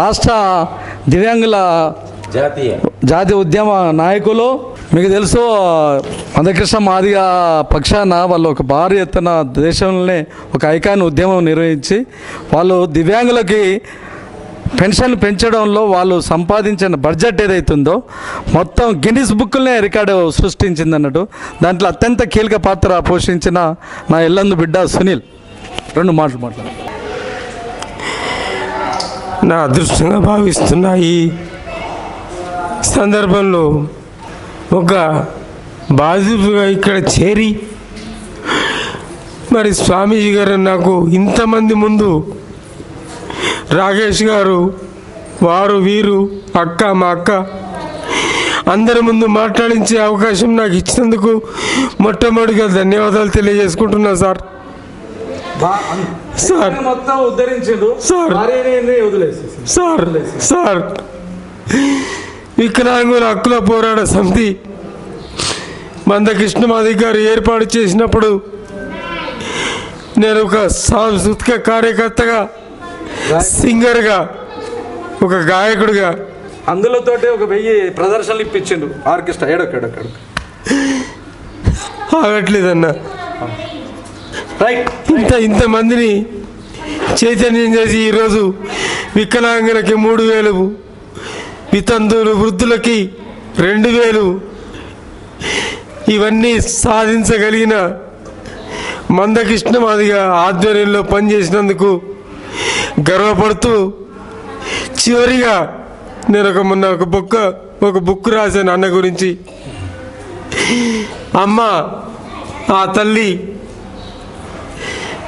రాష్ట్ర దివ్యాంగుల జాతీయ ఉద్యమ నాయకులు మీకు తెలుసు మందకృష్ణ మాదిగ పక్షాన వాళ్ళు ఒక భారీ ఎత్తున దేశంలోనే ఒక ఐకాన్ ఉద్యమం నిర్వహించి వాళ్ళు దివ్యాంగులకి పెన్షన్ పెంచడంలో వాళ్ళు సంపాదించిన బడ్జెట్ ఏదైతుందో మొత్తం గిన్నిస్ బుక్లనే రికార్డు సృష్టించింది అన్నట్టు. దాంట్లో అత్యంత కీలక పాత్ర పోషించిన నా ఎల్లందు బిడ్డ సునీల్ రెండు మాటలు మాట్లాడారు. నా అదృష్టంగా భావిస్తున్న ఈ సందర్భంలో ఒక బాధితుగా ఇక్కడ చేరి మరి స్వామీజీ గారు నాకు ఇంతమంది ముందు రాకేష్ గారు వారు వీరు అక్క మా అక్క అందరి ముందు మాట్లాడించే అవకాశం నాకు ఇచ్చినందుకు మొట్టమొదటిగా ధన్యవాదాలు తెలియజేసుకుంటున్నా సార్. సార్ మొత్తం ఉద్ధరించారు సార్. సార్ వికలాంగుల హక్కుల పోరాట సమితి మందకృష్ణ మాదిగ గారు ఏర్పాటు చేసినప్పుడు నేను ఒక సాంస్కృతిక కార్యకర్తగా, సింగర్గా, ఒక గాయకుడిగా అందులో తోటే ఒక 1000 ప్రదర్శనలు ఇప్పించిండు ఆర్కెస్ట్రా. ఆగట్లేదన్న రైట్. ఇంతమందిని చైతన్యం చేసి ఈరోజు వికలాంగులకి 3000, వితంతువులు వృద్ధులకి 2000 ఇవన్నీ సాధించగలిగిన మందకృష్ణ మాదిగ ఆధ్వర్యంలో పనిచేసినందుకు గర్వపడుతూ చివరిగా నేను మొన్న ఒక బుక్ రాశాను అన్న గురించి. అమ్మ ఆ తల్లి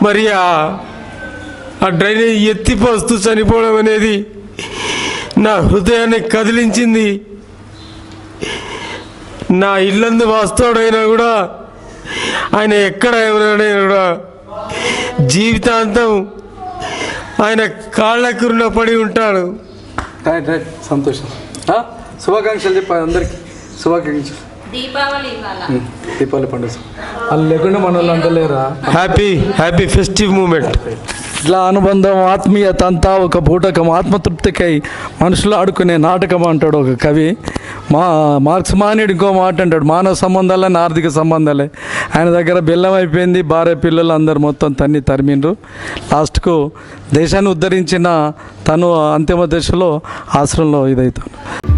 మరి ఆ డ్రైనేజ్ ఎత్తిపోస్తూ చనిపోవడం అనేది నా హృదయాన్ని కదిలించింది. నా ఇల్లందు వాస్తవుడైనా కూడా ఆయన ఎక్కడ ఎవరైనా కూడా జీవితాంతం ఆయన కాళ్ళకురులో పడి ఉంటాడు. సంతోషం. శుభాకాంక్షలు చెప్పాలి అందరికీ. శుభాకాంక్షలు. దీపావళి పండుగ వాళ్ళు లేకుండా మన వాళ్ళు అంటలేరా? Happy happy festive moment. ఇట్లా అనుబంధం, ఆత్మీయత అంతా ఒక బూటకం. ఆత్మతృప్తికై మనుషులు ఆడుకునే నాటకం అంటాడు ఒక కవి. మార్క్స్ మానేడు ఇంకో మాట అంటాడు, మానవ సంబంధాలని ఆర్థిక సంబంధాలే. ఆయన దగ్గర బెల్లం అయిపోయింది, భార్య పిల్లలు అందరు మొత్తం తన్ని తరిమిండ్రు. లాస్ట్కు దేశాన్ని ఉద్ధరించిన తను అంతిమ దశలో ఆశ్రమంలో ఇదవుతాడు.